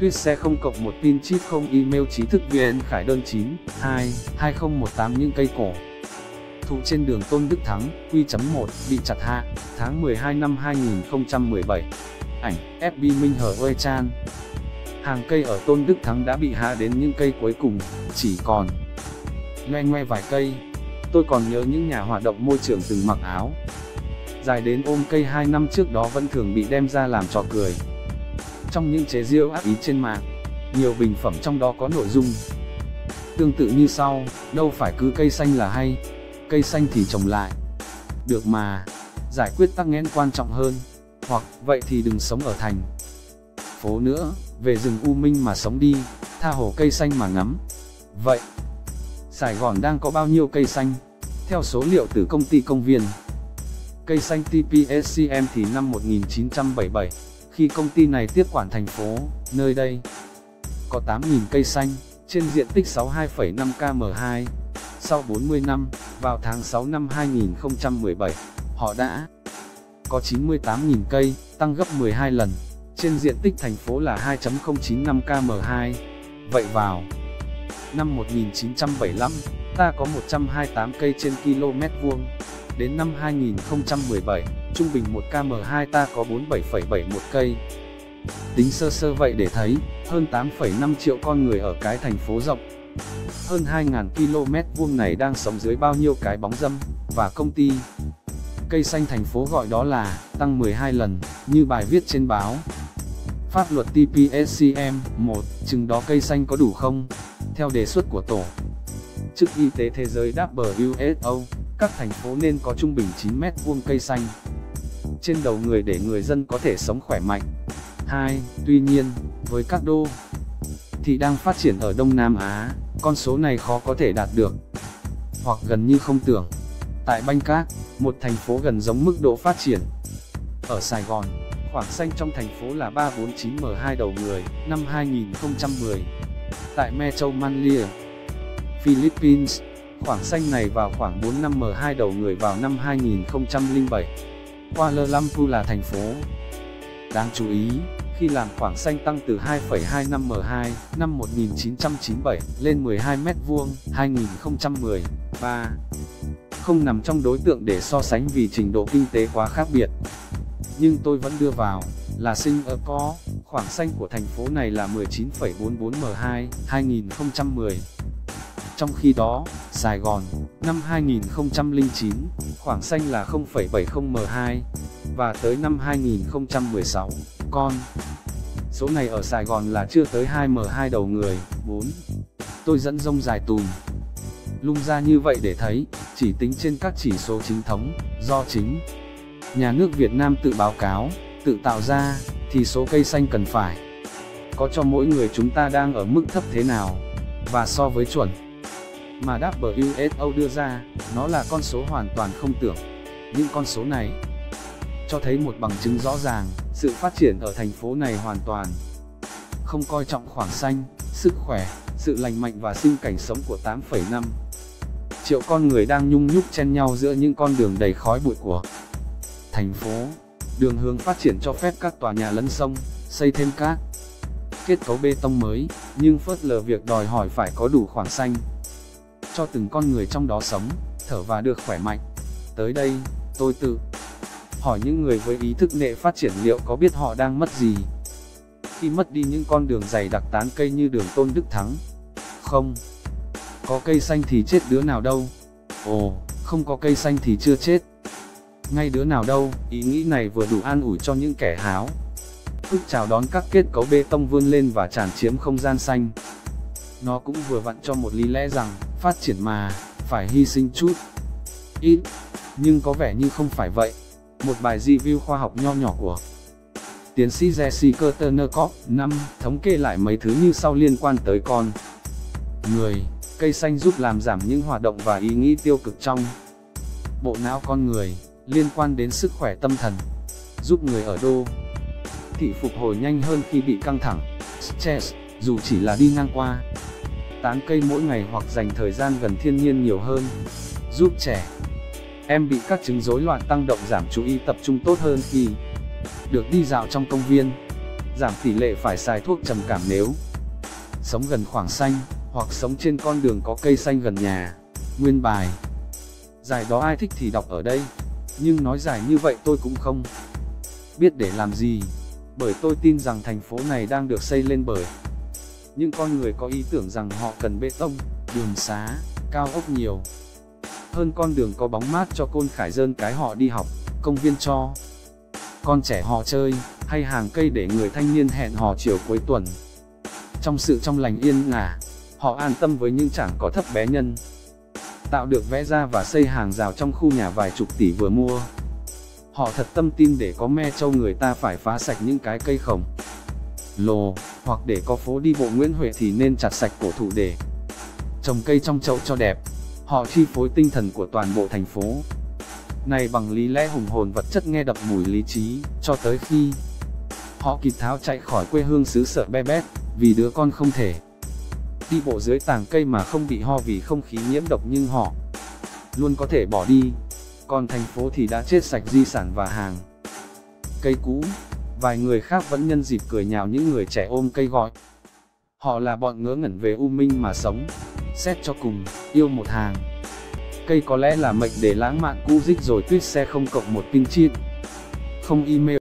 Tuyết xe không cộng một pin chip không email trí thức VN Khải Đơn 9/2/2018 những cây cổ thụ trên đường Tôn Đức Thắng, Q.1, bị chặt hạ, tháng 12 năm 2017. Ảnh, FB Minhhue Tran. Hàng cây ở Tôn Đức Thắng đã bị hạ đến những cây cuối cùng, chỉ còn loe ngoe vài cây. Tôi còn nhớ những nhà hoạt động môi trường từng mặc áo dài đến ôm cây 2 năm trước đó vẫn thường bị đem ra làm trò cười. Trong những chế giễu ác ý trên mạng, nhiều bình phẩm trong đó có nội dung tương tự như sau: đâu phải cứ cây xanh là hay, cây xanh thì trồng lại được mà, giải quyết tắc nghẽn quan trọng hơn, hoặc vậy thì đừng sống ở thành phố nữa, về rừng U Minh mà sống đi, tha hồ cây xanh mà ngắm. Vậy Sài Gòn đang có bao nhiêu cây xanh? Theo số liệu từ công ty công viên cây xanh TPSCM thì năm 1977, khi công ty này tiếp quản thành phố, nơi đây có 8.000 cây xanh, trên diện tích 62,5 km2. Sau 40 năm, vào tháng 6 năm 2017, họ đã có 98.000 cây, tăng gấp 12 lần, trên diện tích thành phố là 2,095 km2. Vậy vào năm 1975, ta có 128 cây trên km2. Đến năm 2017, trung bình 1 km2 ta có 47,71 cây. Tính sơ sơ vậy để thấy, hơn 8,5 triệu con người ở cái thành phố rộng hơn 2.000 km2 này đang sống dưới bao nhiêu cái bóng râm, và công ty cây xanh thành phố gọi đó là tăng 12 lần, như bài viết trên báo Pháp luật TPSCM 1, chừng đó cây xanh có đủ không? Theo đề xuất của Tổ chức Y tế Thế giới WHO, các thành phố nên có trung bình 9 m² cây xanh trên đầu người để người dân có thể sống khỏe mạnh. 2. Tuy nhiên, với các đô thị đang phát triển ở Đông Nam Á, con số này khó có thể đạt được, hoặc gần như không tưởng. Tại Bangkok, một thành phố gần giống mức độ phát triển ở Sài Gòn, khoảng xanh trong thành phố là 349 m² đầu người, năm 2010. Tại Metro Manila, Philippines, khoảng xanh này vào khoảng 45 m² đầu người vào năm 2007. Kuala Lumpur là thành phố đáng chú ý khi làm khoảng xanh tăng từ 2,25 m² năm 1997 lên 12 m², 2010, 3. Không nằm trong đối tượng để so sánh vì trình độ kinh tế quá khác biệt. Nhưng tôi vẫn đưa vào là Singapore, khoảng xanh của thành phố này là 19,44 m², 2010. Trong khi đó, Sài Gòn, năm 2009, khoảng xanh là 0,70 m², và tới năm 2016, con số này ở Sài Gòn là chưa tới 2 m² đầu người. 4. Tôi dẫn dông dài tùm lung ra như vậy để thấy, chỉ tính trên các chỉ số chính thống, do chính nhà nước Việt Nam tự báo cáo, tự tạo ra, thì số cây xanh cần phải có cho mỗi người chúng ta đang ở mức thấp thế nào, và so với chuẩn mà WHO đưa ra, nó là con số hoàn toàn không tưởng. Những con số này cho thấy một bằng chứng rõ ràng, sự phát triển ở thành phố này hoàn toàn không coi trọng khoảng xanh, sức khỏe, sự lành mạnh và sinh cảnh sống của 8,5 triệu con người đang nhung nhúc chen nhau giữa những con đường đầy khói bụi của thành phố. Đường hướng phát triển cho phép các tòa nhà lấn sông, xây thêm các kết cấu bê tông mới, nhưng phớt lờ việc đòi hỏi phải có đủ khoảng xanh cho từng con người trong đó sống, thở và được khỏe mạnh. Tới đây, tôi tự hỏi những người với ý thức nệ phát triển liệu có biết họ đang mất gì khi mất đi những con đường dày đặc tán cây như đường Tôn Đức Thắng? Không có cây xanh thì chết đứa nào đâu. Ồ, không có cây xanh thì chưa chết ngay đứa nào đâu. Ý nghĩ này vừa đủ an ủi cho những kẻ háo hức chào đón các kết cấu bê tông vươn lên và tràn chiếm không gian xanh. Nó cũng vừa vặn cho một lý lẽ rằng phát triển mà phải hy sinh chút ít, nhưng có vẻ như không phải vậy. Một bài review khoa học nho nhỏ của tiến sĩ Jessica Turner COP5 thống kê lại mấy thứ như sau liên quan tới con người. Cây xanh giúp làm giảm những hoạt động và ý nghĩ tiêu cực trong bộ não con người liên quan đến sức khỏe tâm thần, giúp người ở đô thị phục hồi nhanh hơn khi bị căng thẳng, stress, dù chỉ là đi ngang qua tán cây mỗi ngày hoặc dành thời gian gần thiên nhiên nhiều hơn, giúp trẻ em bị các chứng rối loạn tăng động giảm chú ý tập trung tốt hơn khi được đi dạo trong công viên. giảm tỷ lệ phải xài thuốc trầm cảm nếu sống gần khoảng xanh, hoặc sống trên con đường có cây xanh gần nhà. Nguyên bài dài đó ai thích thì đọc ở đây, nhưng nói dài như vậy tôi cũng không biết để làm gì, bởi tôi tin rằng thành phố này đang được xây lên bởi những con người có ý tưởng rằng họ cần bê tông, đường xá, cao ốc nhiều hơn con đường có bóng mát cho con Khải Đơn cái họ đi học, công viên cho con trẻ họ chơi, hay hàng cây để người thanh niên hẹn hò chiều cuối tuần. Trong sự trong lành yên ả, họ an tâm với những chẳng có thấp bé nhân tạo được vẽ ra và xây hàng rào trong khu nhà vài chục tỷ vừa mua. Họ thật tâm tin để có Metro người ta phải phá sạch những cái cây khổng lồ, hoặc để có phố đi bộ Nguyễn Huệ thì nên chặt sạch cổ thụ để trồng cây trong chậu cho đẹp. Họ chi phối tinh thần của toàn bộ thành phố này bằng lý lẽ hùng hồn vật chất nghe đập mùi lý trí, cho tới khi họ kịp tháo chạy khỏi quê hương xứ sở be bét, vì đứa con không thể đi bộ dưới tàng cây mà không bị ho vì không khí nhiễm độc, nhưng họ luôn có thể bỏ đi. Còn thành phố thì đã chết sạch di sản và hàng cây cũ. Vài người khác vẫn nhân dịp cười nhạo những người trẻ ôm cây gọi họ là bọn ngớ ngẩn về U Minh mà sống. Xét cho cùng, yêu một hàng cây có lẽ là mệnh để lãng mạn cũ dích rồi tuyết xe không cộng một pin chip, không email